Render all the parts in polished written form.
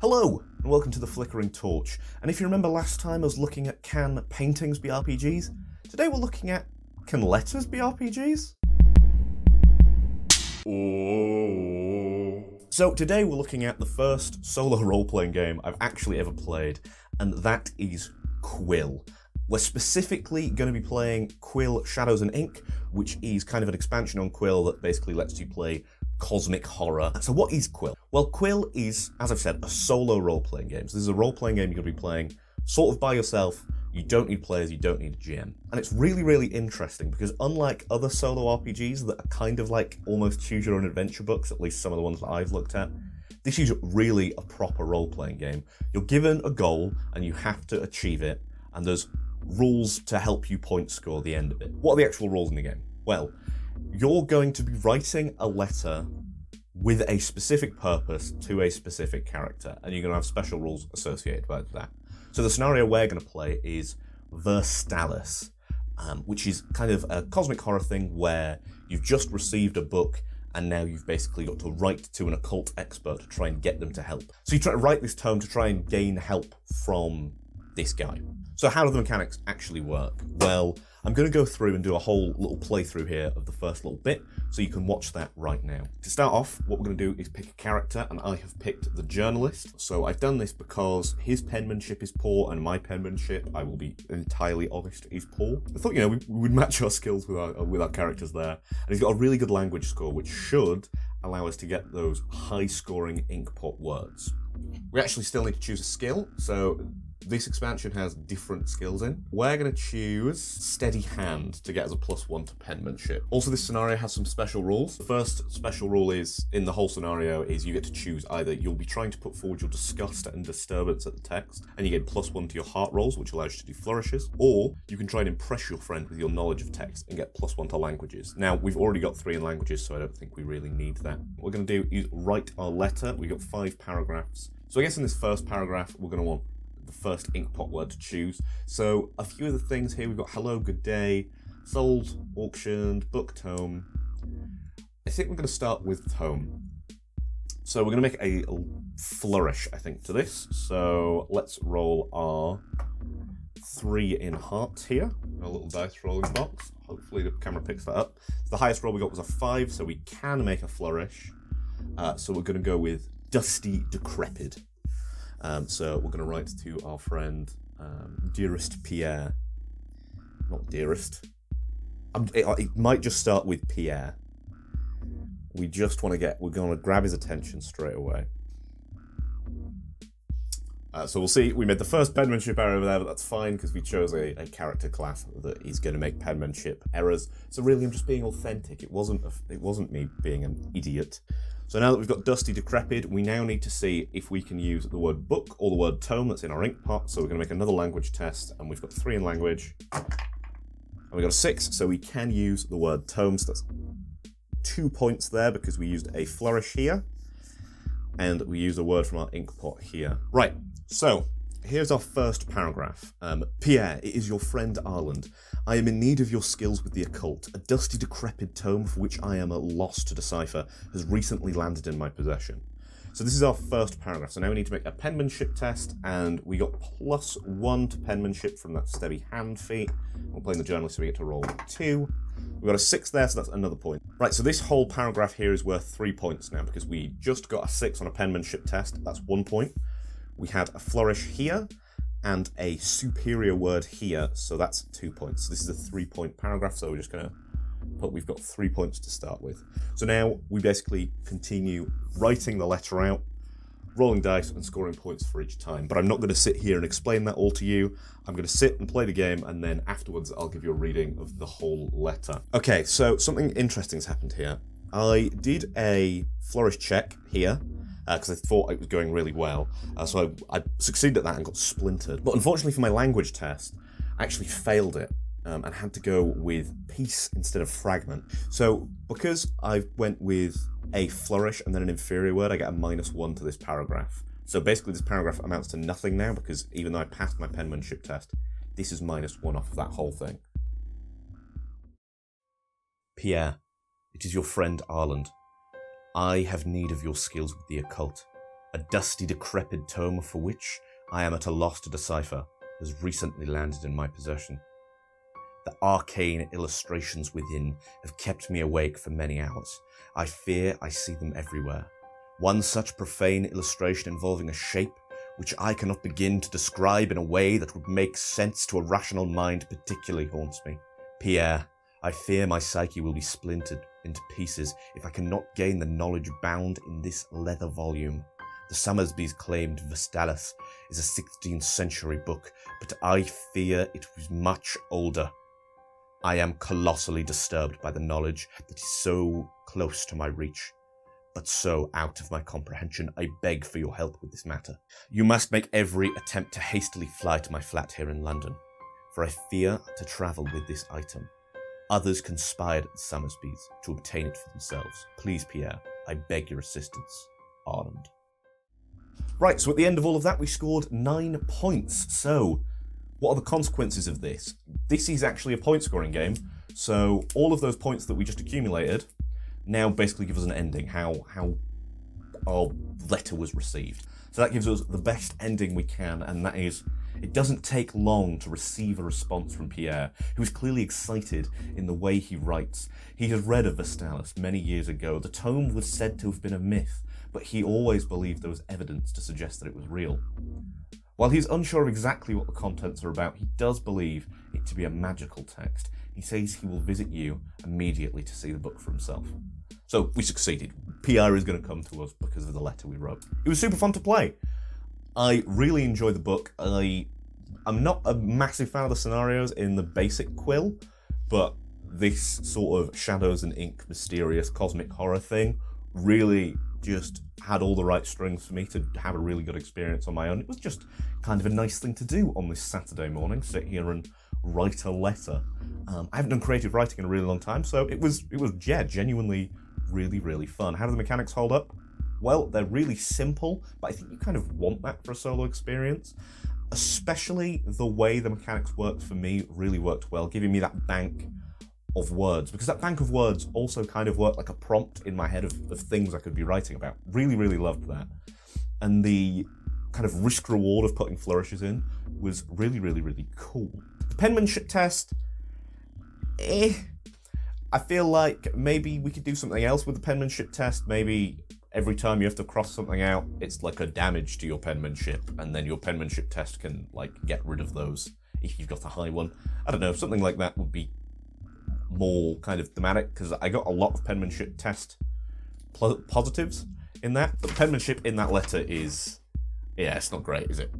Hello, and welcome to The Flickering Torch. And if you remember last time I was looking at can paintings be RPGs, today we're looking at can letters be RPGs? Oh. So today we're looking at the first solo role-playing game I've actually ever played, and that is Quill. We're specifically going to be playing Quill Shadows and Ink, which is kind of an expansion on Quill that basically lets you play cosmic horror. So what is Quill? Well, Quill is, as I've said, a solo role-playing game. So this is a role-playing game you're going to be playing sort of by yourself. You don't need players, you don't need a GM. And it's really, really interesting because unlike other solo RPGs that are kind of like almost choose your own adventure books, at least some of the ones that I've looked at, this is really a proper role-playing game. You're given a goal and you have to achieve it, and there's rules to help you point score the end of it. What are the actual rules in the game? Well, you're going to be writing a letter with a specific purpose to a specific character, and you're going to have special rules associated with that. So the scenario we're going to play is Vestalis, which is kind of a cosmic horror thing where you've just received a book and now you've basically got to write to an occult expert to try and get them to help. So you try to write this tome to try and gain help from this guy. So how do the mechanics actually work? Well, I'm going to go through and do a whole little playthrough here of the first little bit, so you can watch that right now. To start off, what we're going to do is pick a character, and I have picked the journalist. So I've done this because his penmanship is poor, and my penmanship, I will be entirely honest, is poor. I thought, you know, we would match our skills with our characters there. And he's got a really good language score, which should allow us to get those high-scoring inkpot words. We actually still need to choose a skill, so this expansion has different skills in. We're going to choose Steady Hand to get as a +1 to penmanship. Also, this scenario has some special rules. The first special rule is, in the whole scenario, is you get to choose either you'll be trying to put forward your disgust and disturbance at the text, and you get +1 to your heart rolls, which allows you to do flourishes, or you can try and impress your friend with your knowledge of text and get +1 to languages. Now, we've already got 3 in languages, so I don't think we really need that. What we're going to do is write our letter. We've got 5 paragraphs. So I guess in this first paragraph, we're going to want the first inkpot word to choose. So a few of the things here, we've got hello, good day, sold, auctioned, book, tome. I think we're going to start with tome. So we're going to make a flourish, I think, to this. So let's roll our 3 in hearts here, a little dice rolling box. Hopefully the camera picks that up. The highest roll we got was a 5, so we can make a flourish. So we're going to go with dusty, decrepit. So we're going to write to our friend, dearest Pierre. Not dearest. It might just start with Pierre. We just want to get, we're going to grab his attention straight away. So we'll see, we made the first penmanship error over there, but that's fine because we chose a character class that is going to make penmanship errors. So really I'm just being authentic. It wasn't me being an idiot. So now that we've got dusty, decrepit, we now need to see if we can use the word book or the word tome that's in our ink pot. So we're going to make another language test, and we've got 3 in language. And we got a 6, so we can use the word tome. So that's 2 points there because we used a flourish here, and we used a word from our ink pot here. Right, so here's our first paragraph. Pierre, it is your friend Arland. I am in need of your skills with the occult. A dusty, decrepit tome for which I am at a loss to decipher has recently landed in my possession. So this is our first paragraph. So now we need to make a penmanship test, and we got +1 to penmanship from that steady hand feat. We're playing the journalist, so we get to roll 2. We got a 6 there, so that's another point. Right, so this whole paragraph here is worth 3 points now because we just got a 6 on a penmanship test. That's 1 point. We had a flourish here and a superior word here, so that's 2 points. So this is a 3-point paragraph, so we're just going to put, we've got 3 points to start with. So now we basically continue writing the letter out, rolling dice and scoring points for each time. But I'm not going to sit here and explain that all to you. I'm going to sit and play the game, and then afterwards I'll give you a reading of the whole letter. Okay, so something interesting's happened here. I did a flourish check here, because I thought it was going really well. So I succeeded at that and got splintered. But unfortunately for my language test, I actually failed it and had to go with piece instead of fragment. So because I went with a flourish and then an inferior word, I get a -1 to this paragraph. So basically this paragraph amounts to nothing now because even though I passed my penmanship test, this is -1 off of that whole thing. Pierre, it is your friend Arland. I have need of your skills with the occult. a dusty, decrepit tome for which I am at a loss to decipher, has recently landed in my possession. The arcane illustrations within have kept me awake for many hours. I fear I see them everywhere. One such profane illustration involving a shape which I cannot begin to describe in a way that would make sense to a rational mind particularly haunts me. Pierre, I fear my psyche will be splintered into pieces if I cannot gain the knowledge bound in this leather volume. The Summersbys claimed Vestalis is a 16th century book, but I fear it was much older. I am colossally disturbed by the knowledge that is so close to my reach, but so out of my comprehension. I beg for your help with this matter. You must make every attempt to hastily fly to my flat here in London, for I fear to travel with this item. Others conspired at the Summersbys to obtain it for themselves. Please, Pierre, I beg your assistance. Arnold. Right, so at the end of all of that, we scored 9 points. So, what are the consequences of this? This is actually a point-scoring game, so all of those points that we just accumulated now basically give us an ending, how our letter was received. So that gives us the best ending we can, and that is, it doesn't take long to receive a response from Pierre, who is clearly excited in the way he writes. He has read of Vestalis many years ago. The tome was said to have been a myth, but he always believed there was evidence to suggest that it was real. While he's unsure of exactly what the contents are about, he does believe it to be a magical text. He says he will visit you immediately to see the book for himself. So we succeeded. PR is going to come to us because of the letter we wrote. It was super fun to play. I really enjoy the book. I'm not a massive fan of the scenarios in the basic Quill, but this sort of Shadows and Ink mysterious cosmic horror thing really just had all the right strings for me to have a really good experience on my own. It was just kind of a nice thing to do on this Saturday morning, sit here and write a letter. I haven't done creative writing in a really long time, so it was yeah, genuinely really fun. How do the mechanics hold up? Well, they're really simple, but I think you kind of want that for a solo experience. Especially the way the mechanics worked for me really worked well, giving me that bank of words, because that bank of words also kind of worked like a prompt in my head of things I could be writing about. Really loved that. And the kind of risk reward of putting flourishes in was really cool. The penmanship test, I feel like maybe we could do something else with the penmanship test. Maybe every time you have to cross something out, it's like a damage to your penmanship, and then your penmanship test can like get rid of those if you've got a high one. I don't know, something like that would be more kind of thematic, because I got a lot of penmanship test positives in that, but penmanship in that letter is, yeah, it's not great, is it?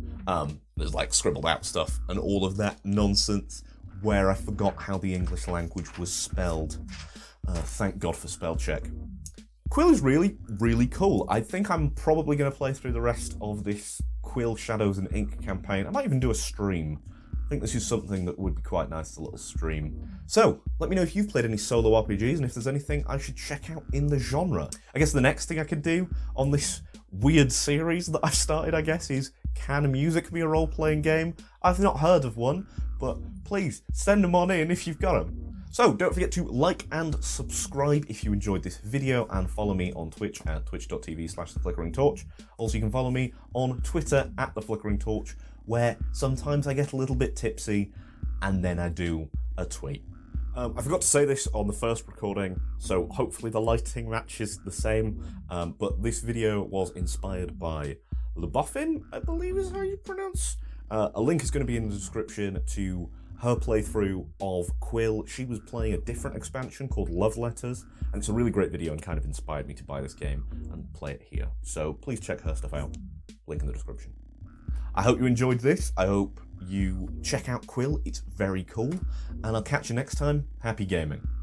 There's like scribbled out stuff and all of that nonsense where I forgot how the English language was spelled. Thank God for spell check. Quill is really cool. I think I'm probably going to play through the rest of this Quill Shadows and Ink campaign. I might even do a stream. I think this is something that would be quite nice, a little stream. So, let me know if you've played any solo RPGs and if there's anything I should check out in the genre. I guess the next thing I could do on this weird series that I've started, I guess, is can music be a role-playing game? I've not heard of one, but please send them on in if you've got them. So don't forget to like and subscribe if you enjoyed this video, and follow me on Twitch at twitch.tv/theflickering torch. Also, you can follow me on Twitter at @theflickering torch, where sometimes I get a little bit tipsy and then I do a tweet. I forgot to say this on the first recording, so hopefully the lighting matches the same, but this video was inspired by Luboffin, I believe is how you pronounce. A link is going to be in the description to her playthrough of Quill. She was playing a different expansion called Love Letters, and it's a really great video and kind of inspired me to buy this game and play it here. So please check her stuff out. Link in the description. I hope you enjoyed this. I hope you check out Quill. It's very cool. And I'll catch you next time. Happy gaming.